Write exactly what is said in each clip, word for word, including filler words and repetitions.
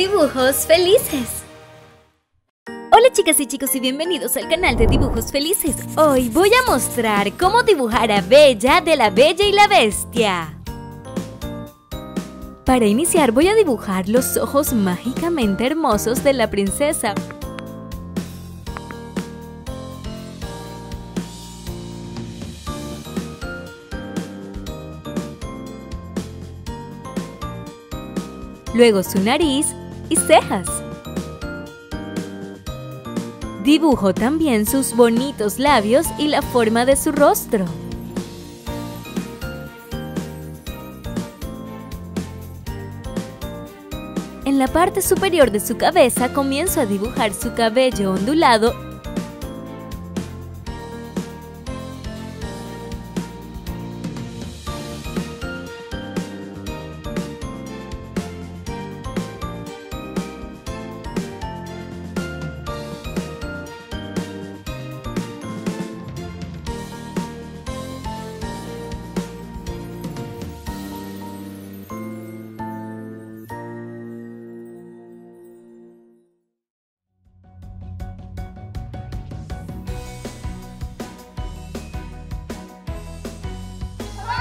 Dibujos Felices. Hola chicas y chicos y bienvenidos al canal de Dibujos Felices. Hoy voy a mostrar cómo dibujar a Bella de La Bella y la Bestia. Para iniciar voy a dibujar los ojos mágicamente hermosos de la princesa. Luego su nariz y cejas. Dibujo también sus bonitos labios y la forma de su rostro. En la parte superior de su cabeza comienzo a dibujar su cabello ondulado .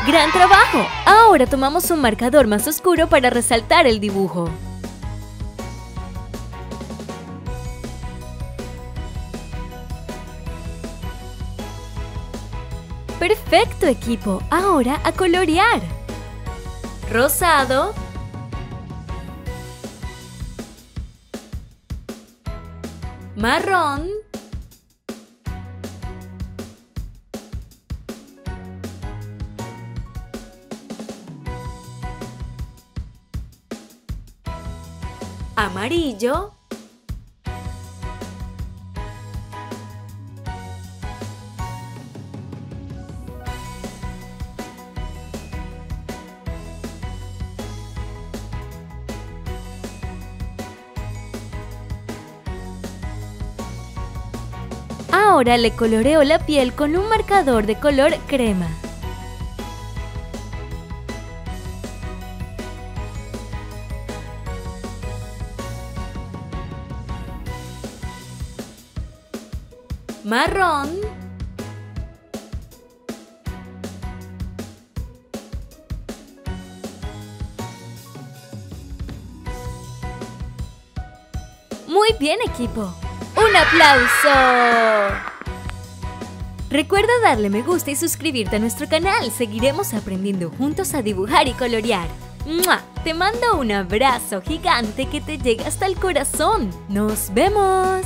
¡Gran trabajo! Ahora tomamos un marcador más oscuro para resaltar el dibujo. ¡Perfecto equipo! Ahora a colorear. Rosado. Marrón. Amarillo, ahora le coloreo la piel con un marcador de color crema. Marrón, muy bien equipo, un aplauso. Recuerda darle me gusta y suscribirte a nuestro canal, seguiremos aprendiendo juntos a dibujar y colorear. ¡Mua! Te mando un abrazo gigante que te llegue hasta el corazón, nos vemos.